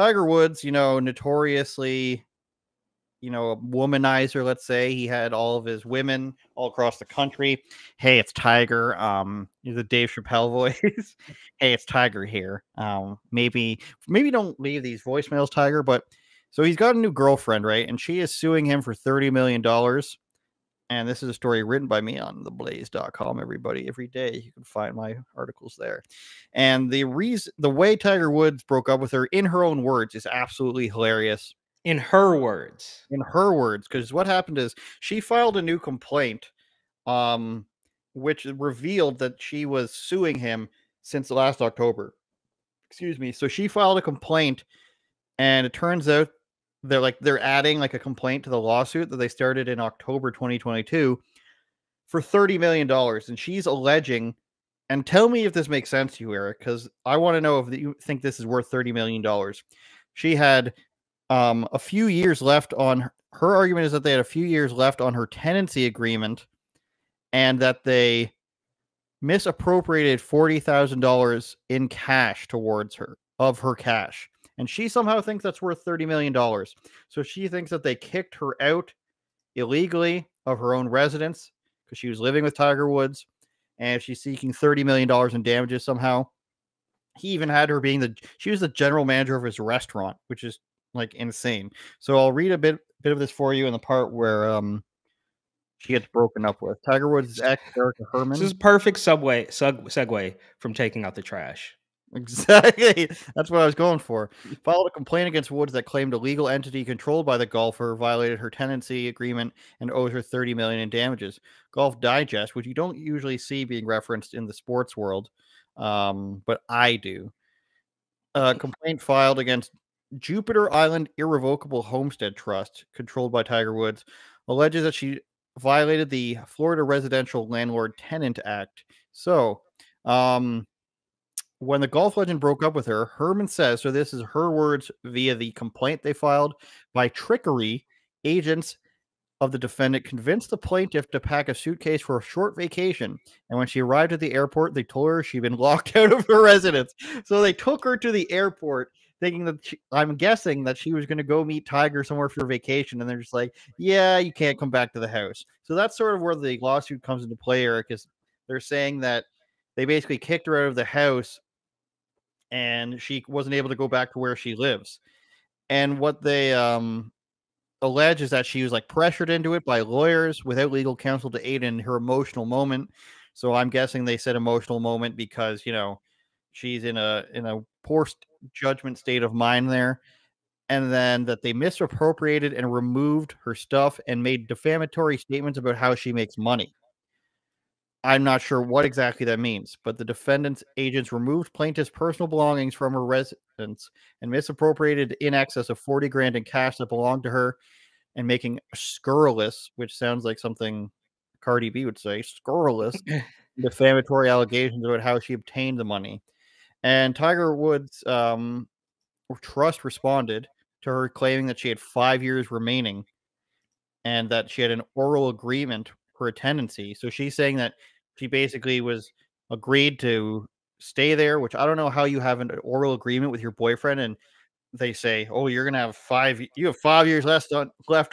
Tiger Woods, you know, notoriously, you know, a womanizer, let's say. He had all of his women all across the country. Hey, it's Tiger. The Dave Chappelle voice. Hey, it's Tiger here. Maybe don't leave these voicemails, Tiger. But so he's got a new girlfriend, right? And she is suing him for $30 million. And this is a story written by me on theblaze.com, everybody. Every day you can find my articles there. And the reason, the way Tiger Woods broke up with her, in her own words, is absolutely hilarious. In her words. In her words. Because what happened is she filed a new complaint, which revealed that she was suing him since last October. Excuse me. So she filed a complaint, and it turns out they're adding like a complaint to the lawsuit that they started in October 2022 for $30 million. And she's alleging, and tell me if this makes sense to you, Eric, because I want to know if you think this is worth $30 million. She had a few years left on her argument is that they had a few years left on her tenancy agreement and that they misappropriated $40,000 in cash towards her, of her cash. And she somehow thinks that's worth $30 million. So she thinks that they kicked her out illegally of her own residence because she was living with Tiger Woods. And she's seeking $30 million in damages somehow. He even had her being she was the general manager of his restaurant, which is like insane. So I'll read a bit of this for you in the part where she gets broken up with. Tiger Woods' ex, Erica Herman. This is perfect segue from taking out the trash. Exactly. That's what I was going for. Filed a complaint against Woods that claimed a legal entity controlled by the golfer violated her tenancy agreement and owes her $30 million in damages. Golf Digest, which you don't usually see being referenced in the sports world, but I do. Complaint filed against Jupiter Island Irrevocable Homestead Trust, controlled by Tiger Woods, alleges that she violated the Florida Residential Landlord-Tenant Act. So, when the golf legend broke up with her, Herman says, so this is her words via the complaint they filed, by trickery, agents of the defendant convinced the plaintiff to pack a suitcase for a short vacation. And when she arrived at the airport, they told her she'd been locked out of her residence. So they took her to the airport thinking that I'm guessing that she was going to go meet Tiger somewhere for vacation. And they're just like, yeah, you can't come back to the house. So that's sort of where the lawsuit comes into play, Eric, is they're saying that they basically kicked her out of the house and she wasn't able to go back to where she lives. And what they allege is that she was like pressured into it by lawyers without legal counsel to aid in her emotional moment. So I'm guessing they said emotional moment because, you know, she's in a poor judgment state of mind there. And then that they misappropriated and removed her stuff and made defamatory statements about how she makes money. I'm not sure what exactly that means, but the defendant's agents removed plaintiff's personal belongings from her residence and misappropriated in excess of 40 grand in cash that belonged to her and making scurrilous, which sounds like something Cardi B would say, scurrilous, defamatory allegations about how she obtained the money. And Tiger Woods Trust responded to her claiming that she had 5 years remaining and that she had an oral agreement for a tenancy. So she's saying that she basically was agreed to stay there, which I don't know how you have an oral agreement with your boyfriend and they say, oh, you're going to have you have 5 years left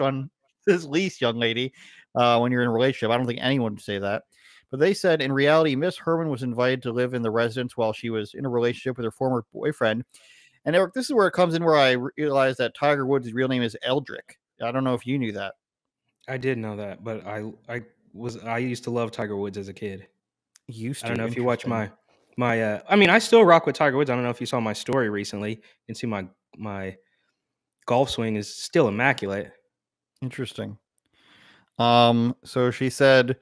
on this lease, young lady, when you're in a relationship. I don't think anyone would say that. But they said, in reality, Miss Herman was invited to live in the residence while she was in a relationship with her former boyfriend. And Eric, this is where it comes in where I realized that Tiger Woods' real name is Eldrick. I don't know if you knew that. I did know that, but I used to love Tiger Woods as a kid. Used to. I don't know if you watch my I mean, I still rock with Tiger Woods. I don't know if you saw my story recently. You can see my golf swing is still immaculate. Interesting. So she said,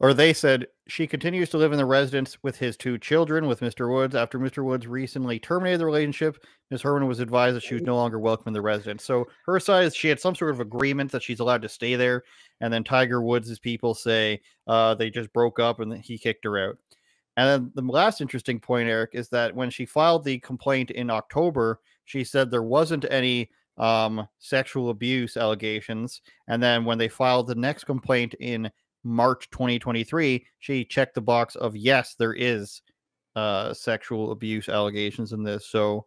or they said, she continues to live in the residence with his two children with Mr. Woods. After Mr. Woods recently terminated the relationship, Ms. Herman was advised that she was no longer welcome in the residence. So her side is she had some sort of agreement that she's allowed to stay there. And then Tiger Woods' people say they just broke up and he kicked her out. And then the last interesting point, Eric, is that when she filed the complaint in October, she said there wasn't any sexual abuse allegations. And then when they filed the next complaint in March 2023, she checked the box of yes, there is sexual abuse allegations in this. So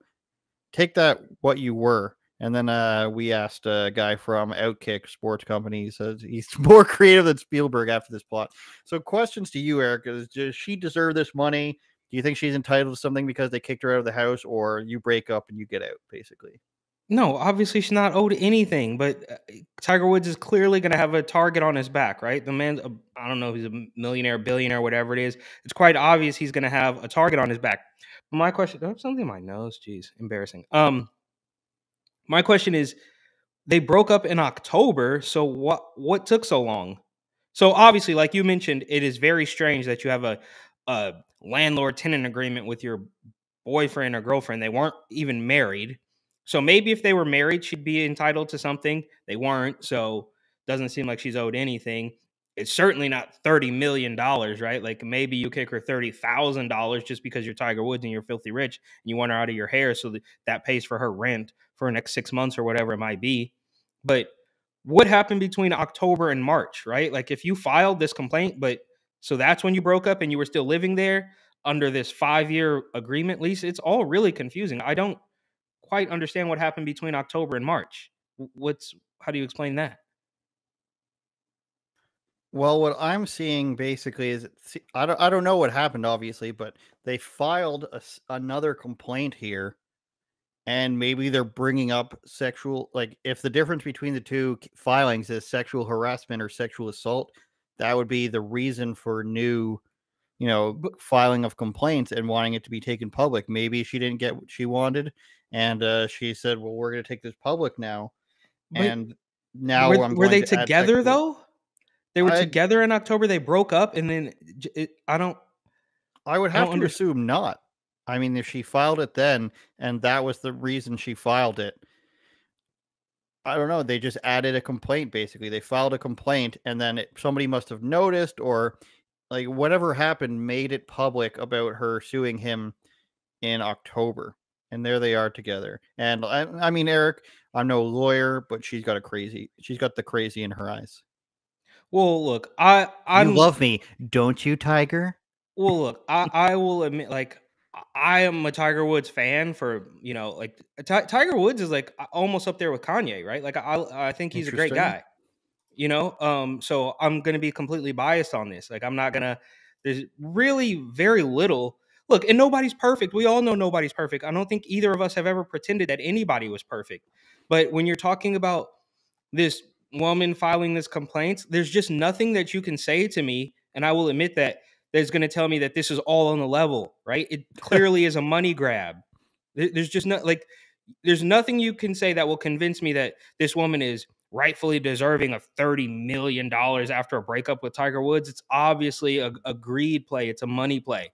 take that what you were. And then we asked a guy from Outkick Sports Company. He says he's more creative than Spielberg after this plot. So questions to you, Erica. Does she deserve this money? Do you think she's entitled to something because they kicked her out of the house, or you break up and you get out, basically? No, obviously she's not owed anything, but Tiger Woods is clearly going to have a target on his back, right? The man's, I don't know, he's a millionaire, billionaire, whatever it is. It's quite obvious he's going to have a target on his back. My question, oh, something in my nose, jeez, embarrassing. My question is, they broke up in October, so what took so long? So obviously, like you mentioned, it is very strange that you have a landlord-tenant agreement with your boyfriend or girlfriend. They weren't even married. So maybe if they were married, she'd be entitled to something. They weren't, so doesn't seem like she's owed anything. It's certainly not $30 million, right? Like maybe you kick her $30,000 just because you're Tiger Woods and you're filthy rich and you want her out of your hair so that, pays for her rent for the next 6 months or whatever it might be. But what happened between October and March, right? Like if you filed this complaint, but so that's when you broke up and you were still living there under this 5-year agreement lease, it's all really confusing. I don't quite understand what happened between October and March. How do you explain that? Well, what I'm seeing basically is I don't know what happened, obviously, but they filed another complaint here, and maybe they're bringing up sexual, like if the difference between the two filings is sexual harassment or sexual assault, that would be the reason for new, you know, filing of complaints and wanting it to be taken public. Maybe she didn't get what she wanted, and she said, well, we're going to take this public now. Wait, and now were they together, though? They were together in October. They broke up, and then I would have to assume not. I mean, if she filed it then, and that was the reason she filed it, I don't know. They just added a complaint, basically. They filed a complaint, and then somebody must have noticed, or like whatever happened made it public about her suing him in October. And there they are together. And I mean, Eric, I'm no lawyer, but she's got the crazy in her eyes. Well, look, you love me, don't you, Tiger? Well, look, I will admit, like, I am a Tiger Woods fan for, you know, like Tiger Woods is like almost up there with Kanye, right? Like, I think he's a great guy, you know? So I'm going to be completely biased on this. Like, I'm not going to, there's really very little. Look, and nobody's perfect. We all know nobody's perfect. I don't think either of us have ever pretended that anybody was perfect. But when you're talking about this woman filing this complaint, there's just nothing that you can say to me, and I will admit that, that's going to tell me that this is all on the level, right? It clearly is a money grab. There's just not, like, there's nothing you can say that will convince me that this woman is rightfully deserving of $30 million after a breakup with Tiger Woods. It's obviously a greed play. It's a money play.